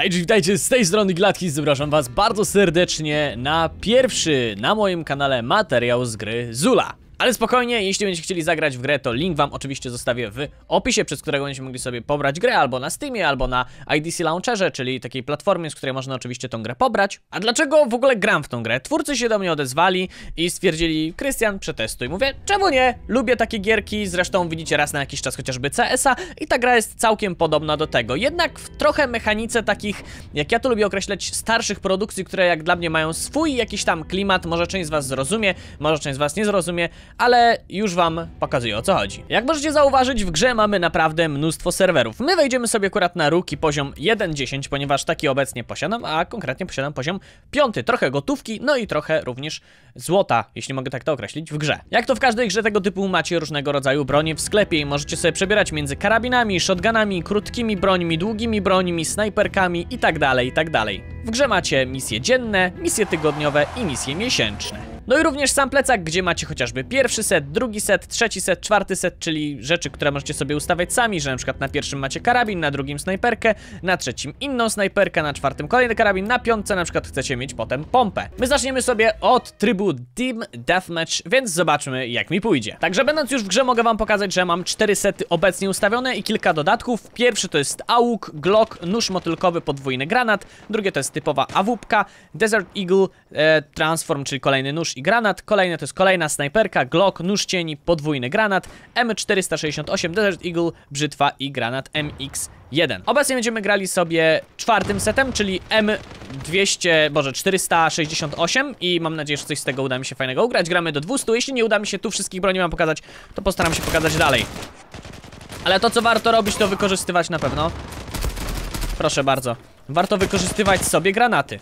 Hej, witajcie, z tej strony Gilathiss, zapraszam was bardzo serdecznie na pierwszy na moim kanale materiał z gry Zula. Ale spokojnie, jeśli będziecie chcieli zagrać w grę, to link wam oczywiście zostawię w opisie, przez którego będziecie mogli sobie pobrać grę albo na Steamie, albo na IDC Launcherze, czyli takiej platformie, z której można oczywiście tą grę pobrać. A dlaczego w ogóle gram w tą grę? Twórcy się do mnie odezwali i stwierdzili: Krystian, przetestuj. Mówię, czemu nie? Lubię takie gierki, zresztą widzicie raz na jakiś czas chociażby CS-a i ta gra jest całkiem podobna do tego. Jednak w trochę mechanice takich, jak ja to lubię określać, starszych produkcji, które jak dla mnie mają swój jakiś tam klimat. Może część z was zrozumie, może część z was nie zrozumie, ale już wam pokazuję, o co chodzi. Jak możecie zauważyć, w grze mamy naprawdę mnóstwo serwerów. My wejdziemy sobie akurat na ruki poziom 1.10, ponieważ taki obecnie posiadam, a konkretnie posiadam poziom 5. Trochę gotówki, no i trochę również złota, jeśli mogę tak to określić, w grze. Jak to w każdej grze tego typu macie różnego rodzaju bronie w sklepie i możecie sobie przebierać między karabinami, shotgunami, krótkimi brońmi, długimi brońmi, snajperkami itd., itd. W grze macie misje dzienne, misje tygodniowe i misje miesięczne. No i również sam plecak, gdzie macie chociażby pierwszy set, drugi set, trzeci set, czwarty set, czyli rzeczy, które możecie sobie ustawiać sami, że na przykład na pierwszym macie karabin, na drugim snajperkę, na trzecim inną snajperkę, na czwartym kolejny karabin, na piątce na przykład chcecie mieć potem pompę. My zaczniemy sobie od trybu Team Deathmatch, więc zobaczmy, jak mi pójdzie. Także będąc już w grze, mogę wam pokazać, że mam 4 sety obecnie ustawione i kilka dodatków. Pierwszy to jest AUK, Glock, nóż motylkowy, podwójny granat. Drugie to jest typowa AWP, Desert Eagle, Transform, czyli kolejny nóż i granat. Kolejne to jest kolejna snajperka, Glock, nóż cieni, podwójny granat, M468, Desert Eagle, brzytwa i granat MX1. Obecnie będziemy grali sobie czwartym setem, czyli M468 i mam nadzieję, że coś z tego uda mi się fajnego ugrać. Gramy do 200, jeśli nie uda mi się tu wszystkich broni mam pokazać, to postaram się pokazać dalej. Ale to, co warto robić, to wykorzystywać na pewno. Proszę bardzo. Warto wykorzystywać sobie granaty.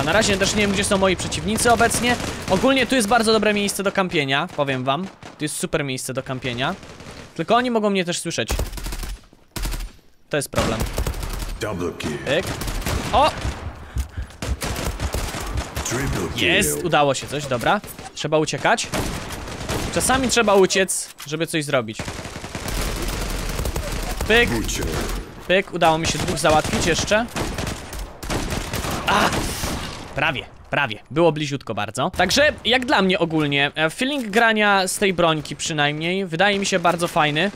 A na razie też nie wiem, gdzie są moi przeciwnicy obecnie. Ogólnie tu jest bardzo dobre miejsce do kampienia, powiem wam. Tu jest super miejsce do kampienia. Tylko oni mogą mnie też słyszeć. To jest problem. Pyk. O! Jest, udało się coś, dobra. Trzeba uciekać. Czasami trzeba uciec, żeby coś zrobić. Pyk. Pyk, udało mi się dwóch załatwić jeszcze. A! Prawie, prawie. Było bliziutko bardzo. Także jak dla mnie ogólnie feeling grania z tej brońki przynajmniej wydaje mi się bardzo fajny.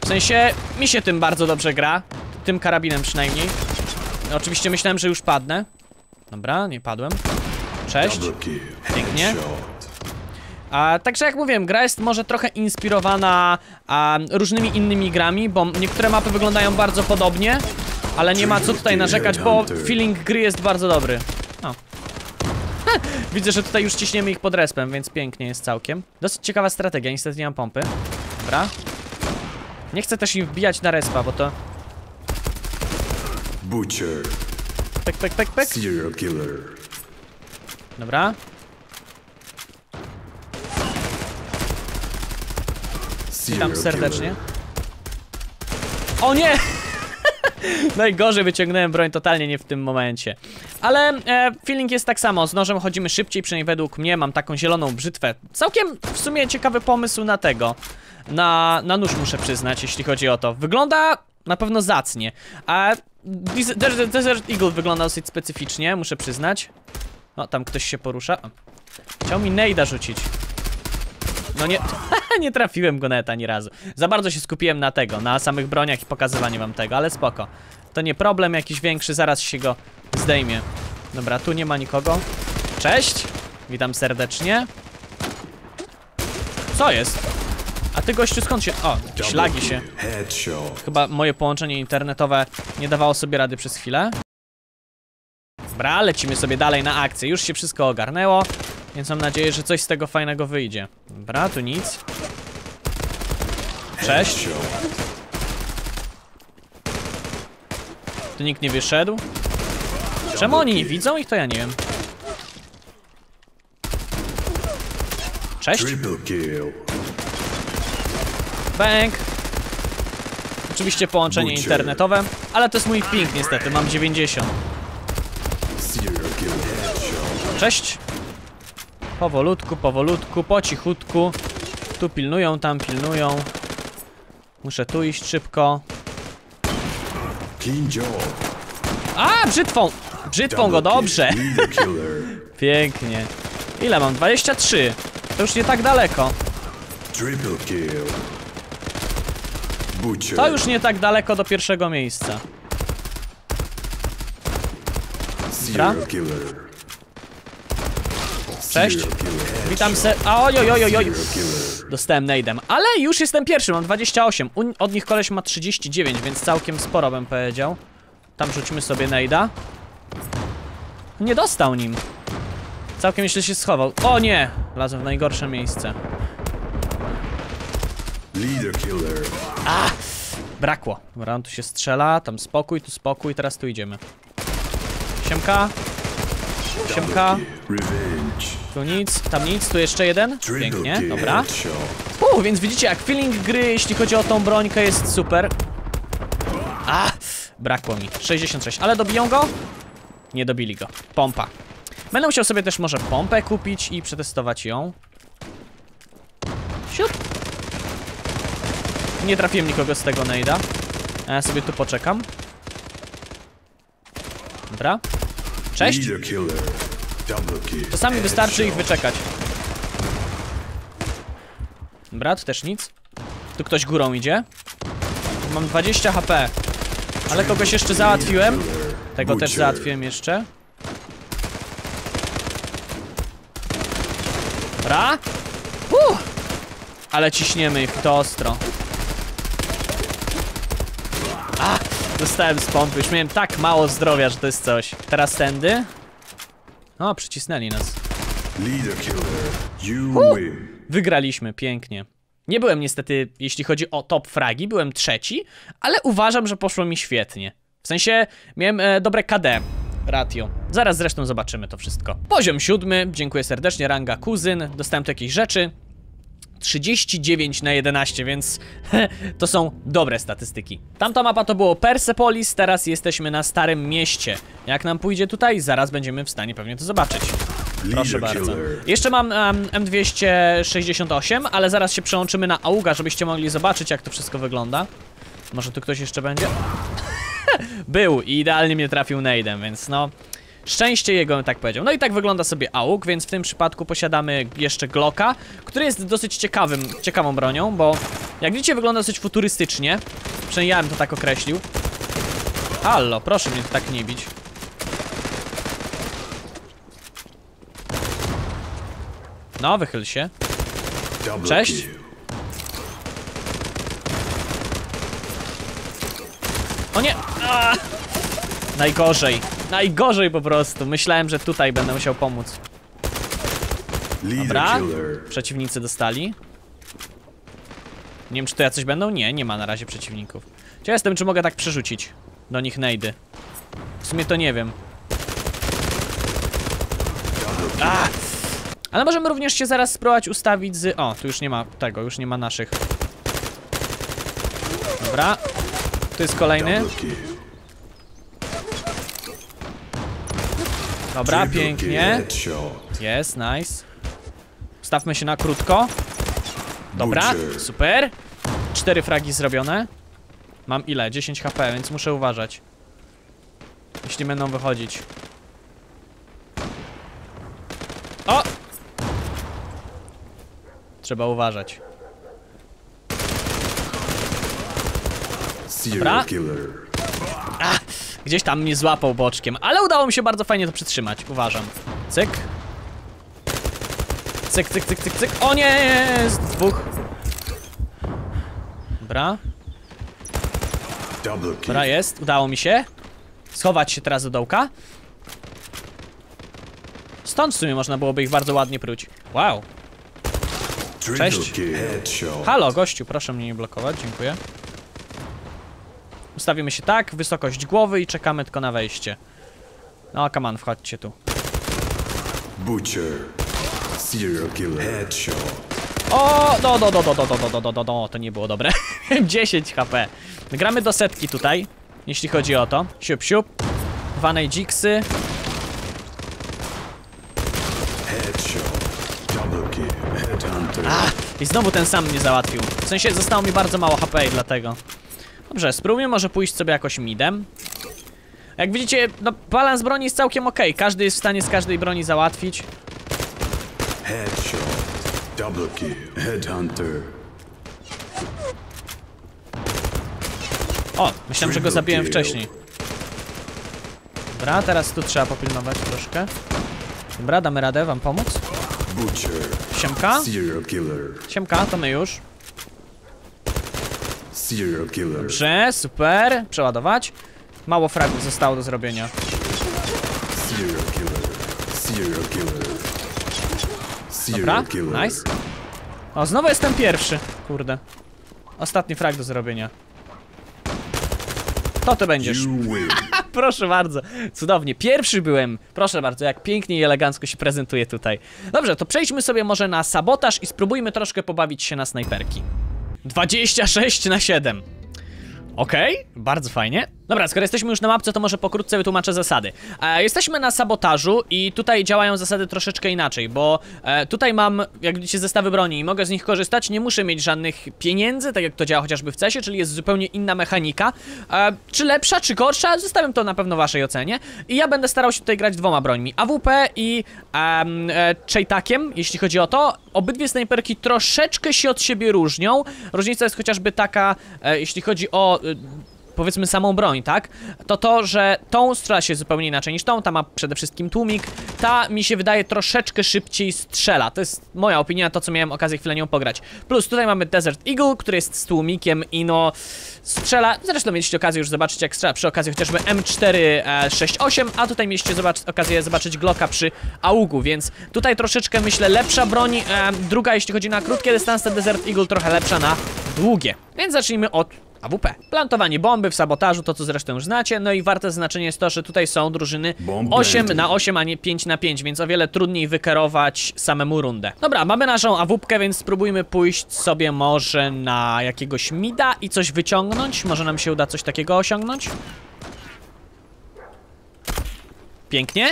W sensie mi się tym bardzo dobrze gra. Tym karabinem przynajmniej. Oczywiście myślałem, że już padnę. Dobra, nie padłem. Cześć. Pięknie. Także jak mówiłem, gra jest może trochę inspirowana różnymi innymi grami, bo niektóre mapy wyglądają bardzo podobnie, ale nie ma co tutaj narzekać, bo feeling gry jest bardzo dobry. Widzę, że tutaj już ciśniemy ich pod respem, więc pięknie jest całkiem. Dosyć ciekawa strategia, niestety nie mam pompy. Dobra. Nie chcę też im wbijać na respa, bo to... Butcher. Pek, pek, pek, pek. Serial killer. Dobra. Witam serdecznie. O nie! Najgorzej wyciągnąłem broń totalnie nie w tym momencie. Ale feeling jest tak samo, z nożem chodzimy szybciej, przynajmniej według mnie, mam taką zieloną brzytwę. Całkiem w sumie ciekawy pomysł na tego, na nóż muszę przyznać, jeśli chodzi o to. Wygląda na pewno zacnie, a Desert Eagle wygląda dosyć specyficznie, muszę przyznać. No, tam ktoś się porusza. Chciał mi nejda rzucić. No nie, nie trafiłem go nawet ani razu. Za bardzo się skupiłem na tego, na samych broniach i pokazywaniu wam tego, ale spoko. To nie problem jakiś większy, zaraz się go zdejmie. Dobra, tu nie ma nikogo. Cześć, witam serdecznie. Co jest? A ty, gościu, skąd się... O, ślagi się. Chyba moje połączenie internetowe nie dawało sobie rady przez chwilę. Dobra, lecimy sobie dalej na akcję. Już się wszystko ogarnęło, więc mam nadzieję, że coś z tego fajnego wyjdzie. Dobra, tu nic. Cześć. Tu nikt nie wyszedł. Czemu oni nie widzą ich, to ja nie wiem. Cześć. Bang. Oczywiście połączenie internetowe, ale to jest mój ping niestety, mam 90. Cześć. Powolutku, powolutku, po cichutku. Tu pilnują, tam pilnują. Muszę tu iść szybko. A, brzytwą! Brzytwą go, dobrze. Pięknie. Ile mam? 23. To już nie tak daleko. To już nie tak daleko do pierwszego miejsca. Dobra. Cześć. Witam se... Ojojojojoj. Dostałem nade'em, ale już jestem pierwszy, mam 28. Od nich koleś ma 39, więc całkiem sporo bym powiedział. Tam rzućmy sobie nade'a. Nie dostał nim. Całkiem jeszcze się schował. O nie! Wlazłem w najgorsze miejsce. A! Brakło. Dobra, on tu się strzela, tam spokój, tu spokój, teraz tu idziemy. Siemka. Siemka. Tu nic, tam nic, tu jeszcze jeden. Pięknie, dobra. Więc widzicie, jak feeling gry, jeśli chodzi o tą brońkę, jest super. A! Brakło mi. 66, ale dobiją go? Nie dobili go. Pompa. Będę musiał sobie też może pompę kupić i przetestować ją. Siup. Nie trafiłem nikogo z tego nade'a. A ja sobie tu poczekam. Dobra. Cześć. Czasami wystarczy ich wyczekać. Dobra, tu też nic. Tu ktoś górą idzie. Mam 20 HP. Ale kogoś jeszcze załatwiłem. Tego też załatwiłem jeszcze. Dobra. Ale ciśniemy ich to ostro. A! Dostałem z pompy, już miałem tak mało zdrowia, że to jest coś. Teraz tędy. O, przycisnęli nas. Wygraliśmy, pięknie. Nie byłem niestety, jeśli chodzi o top fragi, byłem trzeci, ale uważam, że poszło mi świetnie. W sensie, miałem dobre KD ratio. Zaraz zresztą zobaczymy to wszystko. Poziom 7, dziękuję serdecznie, ranga kuzyn. Dostałem tu jakieś rzeczy. 39/11, więc to są dobre statystyki. Tamta mapa to było Persepolis, teraz jesteśmy na Starym Mieście. Jak nam pójdzie tutaj, zaraz będziemy w stanie pewnie to zobaczyć. Proszę bardzo. Jeszcze mam M268, ale zaraz się przełączymy na AUG-a, żebyście mogli zobaczyć, jak to wszystko wygląda. Może tu ktoś jeszcze będzie? Był i idealnie mnie trafił nade'em, więc no... Szczęście jego, tak powiedział. No i tak wygląda sobie AUK, więc w tym przypadku posiadamy jeszcze Glocka, który jest dosyć ciekawą bronią, bo jak widzicie wygląda dosyć futurystycznie. Przynajmniej ja bym to tak określił. Allo, proszę mnie tak nie bić. No, wychyl się. Cześć. O nie! Aaaa! Najgorzej. Najgorzej po prostu. Myślałem, że tutaj będę musiał pomóc. Dobra. Przeciwnicy dostali. Nie wiem, czy to jacyś będą? Nie, nie ma na razie przeciwników. Ciekaw jestem, czy mogę tak przerzucić do nich nejdy. W sumie to nie wiem. A! Ale możemy również się zaraz spróbować ustawić z... O, tu już nie ma tego, już nie ma naszych. Dobra. Tu jest kolejny. Dobra, pięknie. Jest, nice. Stawmy się na krótko. Dobra, super. 4 fragi zrobione. Mam ile? 10 HP, więc muszę uważać. Jeśli będą wychodzić. O! Trzeba uważać. Dobra. A! Gdzieś tam mnie złapał boczkiem, ale udało mi się bardzo fajnie to przytrzymać, uważam. Cyk. Cyk, cyk, cyk, cyk, cyk. O nie, jest dwóch. Dobra. Dobra, jest, udało mi się schować się teraz do dołka. Stąd w sumie można byłoby ich bardzo ładnie pruć. Wow. Cześć. Halo, gościu, proszę mnie nie blokować, dziękuję. Ustawimy się tak, wysokość głowy i czekamy tylko na wejście. No, come on, wchodźcie tu. O, do, to nie było dobre. 10 HP. Gramy do setki tutaj, jeśli chodzi o to. Siup, siup. Dwa najdziksy. I znowu ten sam mnie załatwił. W sensie, zostało mi bardzo mało HP i dlatego... Dobrze, spróbujmy może pójść sobie jakoś midem. Jak widzicie, no, balans broni jest całkiem okej. Każdy jest w stanie z każdej broni załatwić. Headshot, double kill, headhunter. O, myślałem, że go zabiłem wcześniej. Dobra, teraz tu trzeba popilnować troszkę. Dobra, damy radę wam pomóc. Siemka? Siemka, to my już. Dobrze, super. Przeładować. Mało fragów zostało do zrobienia. Dobra, nice. O, znowu jestem pierwszy. Kurde. Ostatni frag do zrobienia. To ty będziesz. Proszę bardzo, cudownie, pierwszy byłem. Proszę bardzo, jak pięknie i elegancko się prezentuje tutaj. Dobrze, to przejdźmy sobie może na sabotaż i spróbujmy troszkę pobawić się na snajperki. 26/7. Okej, bardzo fajnie. Dobra, skoro jesteśmy już na mapce, to może pokrótce wytłumaczę zasady. Jesteśmy na sabotażu i tutaj działają zasady troszeczkę inaczej, bo tutaj mam, jak widzicie, zestawy broni i mogę z nich korzystać, nie muszę mieć żadnych pieniędzy, tak jak to działa chociażby w CS-ie, czyli jest zupełnie inna mechanika. Czy lepsza, czy gorsza? Zostawiam to na pewno waszej ocenie. I ja będę starał się tutaj grać dwoma brońmi, AWP i Cheytakiem, jeśli chodzi o to. Obydwie snajperki troszeczkę się od siebie różnią. Różnica jest chociażby taka, jeśli chodzi o... powiedzmy samą broń, tak? To, że tą strzela się zupełnie inaczej niż tą, ta ma przede wszystkim tłumik, ta mi się wydaje troszeczkę szybciej strzela, to jest moja opinia, to co miałem okazję chwilę nią pograć. Plus tutaj mamy Desert Eagle, który jest z tłumikiem i no strzela, zresztą mieliście okazję już zobaczyć jak strzela przy okazji chociażby M468, a tutaj mieliście okazję zobaczyć Glocka przy AUG-u, więc tutaj troszeczkę myślę lepsza broń, druga jeśli chodzi na krótkie dystanse, Desert Eagle trochę lepsza na długie, więc zacznijmy od AWP. Plantowanie bomby w sabotażu, to co zresztą już znacie, no i warte znaczenie jest to, że tutaj są drużyny 8 na 8, a nie 5 na 5, więc o wiele trudniej wykerować samemu rundę. Dobra, mamy naszą AWP-kę, więc spróbujmy pójść sobie może na jakiegoś mida i coś wyciągnąć, może nam się uda coś takiego osiągnąć. Pięknie.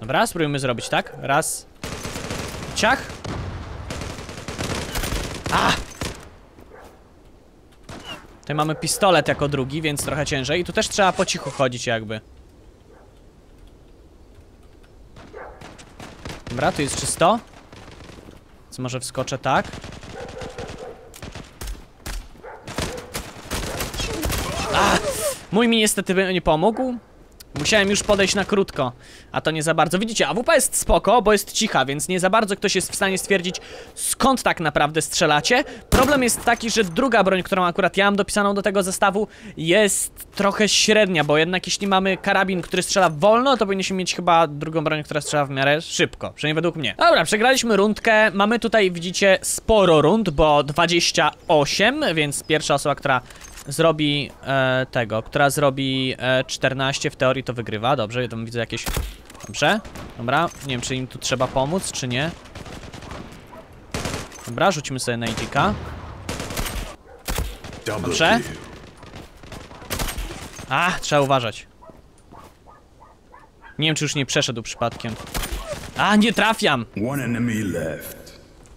Dobra, spróbujmy zrobić tak. Raz. Ciach. A! Tutaj mamy pistolet jako drugi, więc trochę ciężej. I tu też trzeba po cichu chodzić jakby. Dobra, tu jest czysto. Więc może wskoczę tak. A! Mój mi niestety nie pomógł. Musiałem już podejść na krótko, a to nie za bardzo. Widzicie, AWP jest spoko, bo jest cicha, więc nie za bardzo ktoś jest w stanie stwierdzić, skąd tak naprawdę strzelacie. Problem jest taki, że druga broń, którą akurat ja mam dopisaną do tego zestawu, jest trochę średnia, bo jednak jeśli mamy karabin, który strzela wolno, to powinniśmy mieć chyba drugą broń, która strzela w miarę szybko, przynajmniej według mnie. Dobra, przegraliśmy rundkę, mamy tutaj, widzicie, sporo rund, bo 28, więc pierwsza osoba, która... zrobi która zrobi 14 w teorii, to wygrywa. Dobrze, ja tam widzę jakieś... Dobrze, dobra, nie wiem czy im tu trzeba pomóc, czy nie. Dobra, rzucimy sobie na IDK. Dobrze. Ach, trzeba uważać. Nie wiem czy już nie przeszedł przypadkiem. A, nie trafiam!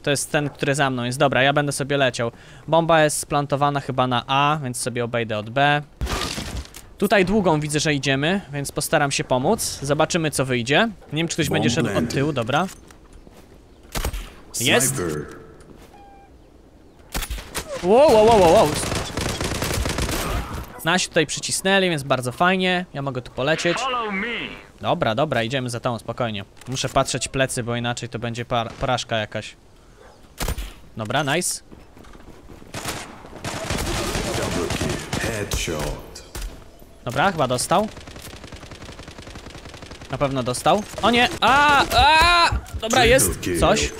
To jest ten, który za mną jest. Dobra, ja będę sobie leciał. Bomba jest splantowana chyba na A, więc sobie obejdę od B. Tutaj długą widzę, że idziemy, więc postaram się pomóc. Zobaczymy, co wyjdzie. Nie wiem, czy ktoś będzie szedł od tyłu, dobra. Jest! Wow, wow, wow, wow. Nasi tutaj przycisnęli, więc bardzo fajnie. Ja mogę tu polecieć. Dobra, dobra, idziemy za tą, spokojnie. Muszę patrzeć plecy, bo inaczej to będzie porażka jakaś. Dobra, nice. Dobra, chyba dostał. Na pewno dostał. O nie! A! Dobra, jest coś.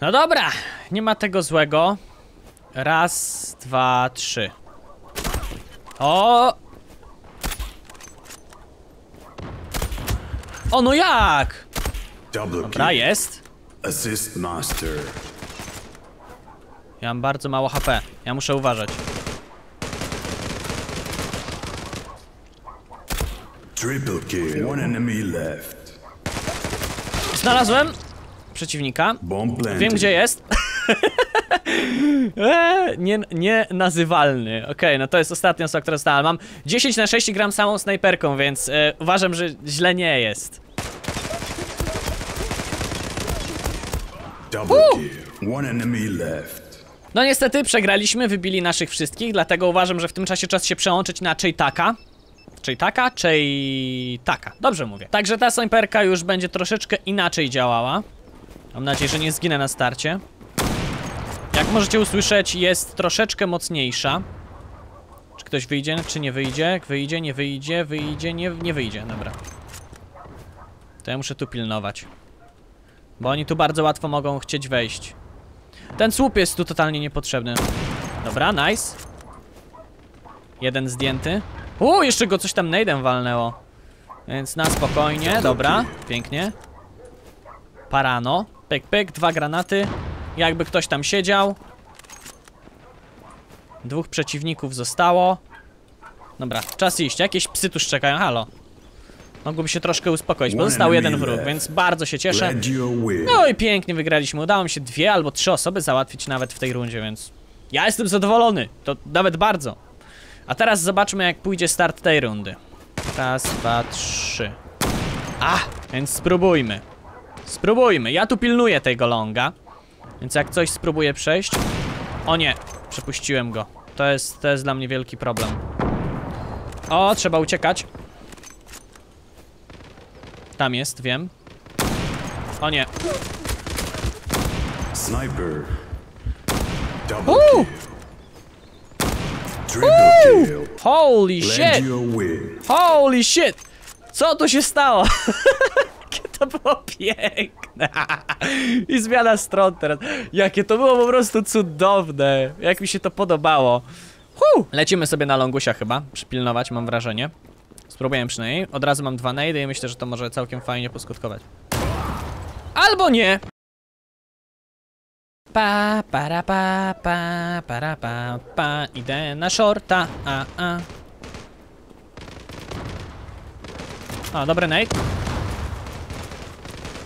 No dobra, nie ma tego złego. Raz, dwa, trzy. O! O no jak? Dobra, jest. Assist master. Ja mam bardzo mało HP. Ja muszę uważać. Triple kill. One enemy left. Znalazłem. przeciwnika. Wiem, gdzie jest. Nienazywalny. Okej, no to jest ostatnia osoba, którą dostałem. Mam 10 na 6 i gram samą snajperką, więc uważam, że źle nie jest. No niestety przegraliśmy, wybili naszych wszystkich, dlatego uważam, że w tym czasie czas się przełączyć na Cheytaka. Cheytaka? Cheytaka. Dobrze mówię. Także ta snajperka już będzie troszeczkę inaczej działała. Mam nadzieję, że nie zginę na starcie. Jak możecie usłyszeć, jest troszeczkę mocniejsza. Czy ktoś wyjdzie, czy nie wyjdzie? Jak wyjdzie, nie wyjdzie, wyjdzie, nie wyjdzie. Dobra. To ja muszę tu pilnować. Bo oni tu bardzo łatwo mogą chcieć wejść. Ten słup jest tu totalnie niepotrzebny. Dobra, nice. Jeden zdjęty. Jeszcze go coś tam nade'em walnęło. Więc na spokojnie, dobra, pięknie. Parano, pyk pyk, dwa granaty. Jakby ktoś tam siedział. Dwóch przeciwników zostało. Dobra, czas iść, jakieś psy tu szczekają, halo. Mogłoby się troszkę uspokoić, bo został jeden wróg, więc bardzo się cieszę. No i pięknie wygraliśmy, udało mi się 2 albo 3 osoby załatwić nawet w tej rundzie, więc ja jestem zadowolony, to nawet bardzo. A teraz zobaczmy, jak pójdzie start tej rundy. Raz, dwa, trzy. Więc spróbujmy. Spróbujmy, ja tu pilnuję tego longa. Więc jak coś spróbuję przejść. O nie, przepuściłem go. To jest dla mnie wielki problem. O, trzeba uciekać. Tam jest, wiem. O nie. Sniper. Holy shit! Holy shit! Co tu się stało? Jakie to było piękne! I zmiana stron teraz. Jakie to było po prostu cudowne! Jak mi się to podobało. Lecimy sobie na longusia chyba. Przypilnować, mam wrażenie. Spróbuję przynajmniej. Od razu mam 2 nade i myślę, że to może całkiem fajnie poskutkować. Albo nie! Pa, para, pa, pa, para, pa, pa. Idę na shorta, O, dobry nade.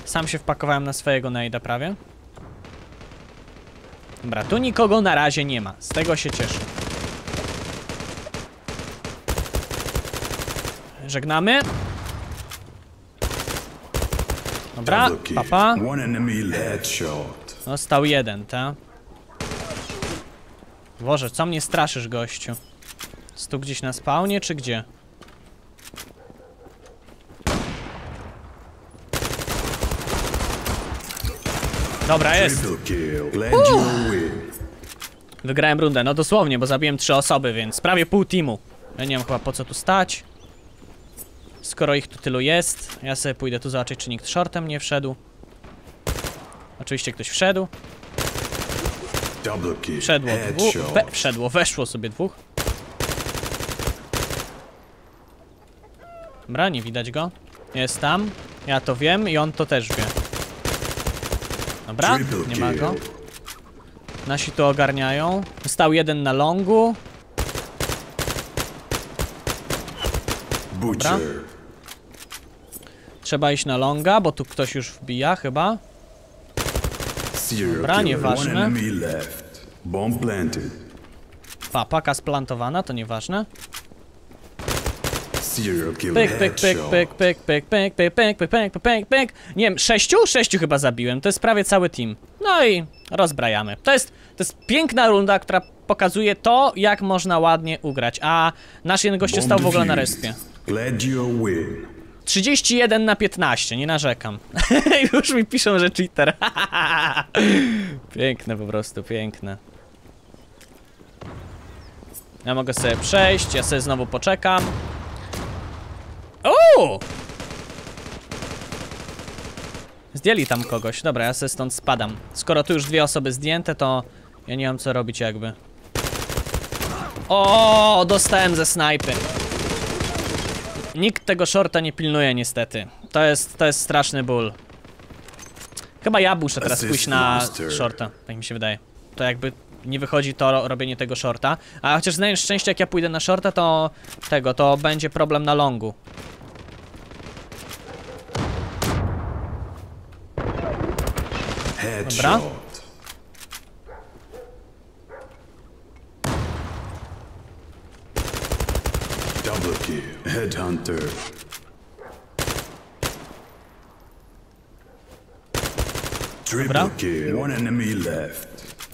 Sam się wpakowałem na swojego nade'a prawie. Dobra, tu nikogo na razie nie ma, z tego się cieszę. Żegnamy. Dobra, papa. Został jeden, ta. Boże, co mnie straszysz, gościu? Jest tu gdzieś na spawnie, czy gdzie? Dobra, jest. Wygrałem rundę, no dosłownie, bo zabiłem 3 osoby, więc prawie pół teamu. Ja nie wiem chyba po co tu stać. Skoro ich tu tylu jest, ja sobie pójdę tu zobaczyć, czy nikt shortem nie wszedł. Oczywiście ktoś wszedł. Wszedło dwóch, weszło sobie 2. Dobra, nie widać go. Jest tam, ja to wiem i on to też wie. Dobra, nie ma go. Nasi tu ogarniają. Został jeden na longu. Dobra. Trzeba iść na longa, bo tu ktoś już wbija chyba. Dobra, nieważne. Papaka splantowana, to nieważne. Pyk, pyk, pyk, pyk, pyk, pyk, pyk, pyk, pyk, pyk, pyk, pyk, pyk. Nie wiem, 6? 6 chyba zabiłem, to jest prawie cały team. No i rozbrajamy. To jest piękna runda, która pokazuje to, jak można ładnie ugrać. A nasz jeden gościu stał w ogóle na respie. 31 na 15, nie narzekam. Już mi piszą, że cheater. Piękne po prostu, piękne. Ja mogę sobie przejść, ja sobie znowu poczekam. Zdjęli tam kogoś, dobra, ja sobie stąd spadam. Skoro tu już 2 osoby zdjęte, to ja nie mam co robić jakby. O, dostałem ze snajpy. Nikt tego shorta nie pilnuje niestety. To jest straszny ból. Chyba ja muszę teraz pójść na shorta, tak mi się wydaje. To jakby nie wychodzi to robienie tego shorta. A chociaż znając szczęście, jak ja pójdę na shorta, to to będzie problem na longu. Dobra. Double kill. Headhunter. Dobra.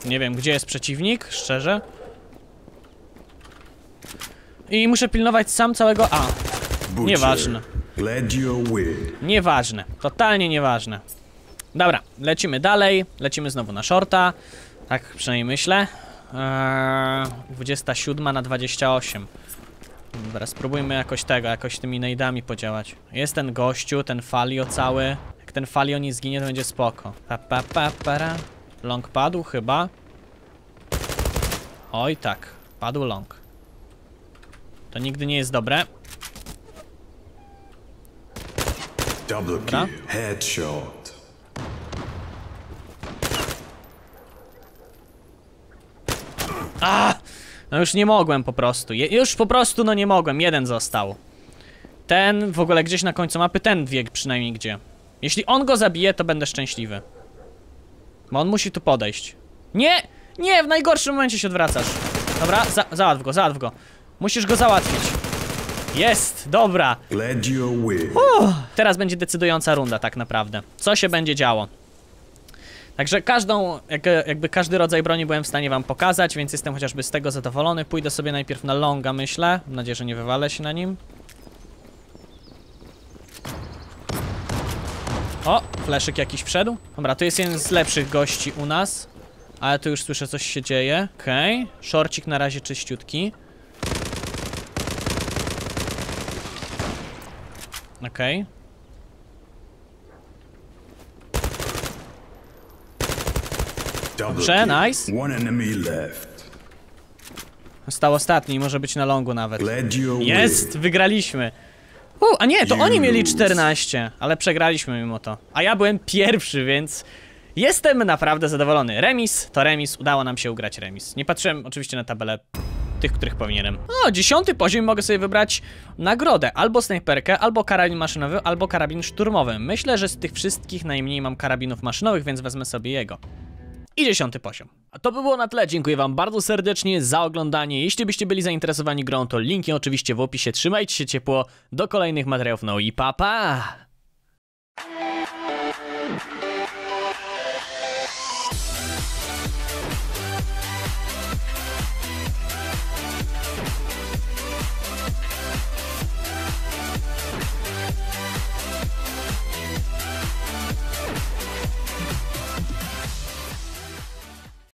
Nie wiem, gdzie jest przeciwnik, szczerze. I muszę pilnować sam całego A. Nieważne. Nieważne. Totalnie nieważne. Dobra, lecimy dalej. Lecimy znowu na shorta. Tak przynajmniej myślę. 27 na 28. Dobra, spróbujmy jakoś tego, jakoś tymi nade'ami podziałać. Jest ten gościu, ten Falio cały. Jak ten Falio nie zginie, to będzie spoko. Long padł chyba. Oj tak, padł long. To nigdy nie jest dobre. Dobra. Headshot. No już nie mogłem po prostu. Już po prostu no nie mogłem. Jeden został. Ten w ogóle gdzieś na końcu mapy. Ten wie przynajmniej gdzie. Jeśli on go zabije, to będę szczęśliwy. Bo on musi tu podejść. Nie! Nie! W najgorszym momencie się odwracasz. Dobra, załatw go, załatw go. Musisz go załatwić. Jest! Dobra! Teraz będzie decydująca runda tak naprawdę. Co się będzie działo? Także każdą, każdy rodzaj broni byłem w stanie wam pokazać, więc jestem chociażby z tego zadowolony. Pójdę sobie najpierw na longa, myślę. Mam nadzieję, że nie wywalę się na nim. O! Fleszyk jakiś wszedł. Dobra, to jest jeden z lepszych gości u nas. Ale tu już słyszę, coś się dzieje. Okej. Szorcik na razie czyściutki. Okej. Dobrze, nice. Został ostatni, może być na longu nawet. Jest! Wygraliśmy! A nie, to oni mieli 14, ale przegraliśmy mimo to. A ja byłem pierwszy, więc jestem naprawdę zadowolony. Remis to remis, udało nam się ugrać remis. Nie patrzyłem oczywiście na tabelę tych, których powinienem. 10. poziom, mogę sobie wybrać nagrodę. Albo snajperkę, albo karabin maszynowy, albo karabin szturmowy. Myślę, że z tych wszystkich najmniej mam karabinów maszynowych, więc wezmę sobie jego. I 10. poziom. A to by było na tyle, dziękuję wam bardzo serdecznie za oglądanie. Jeśli byście byli zainteresowani grą, to linki oczywiście w opisie. Trzymajcie się ciepło, do kolejnych materiałów, no i pa pa!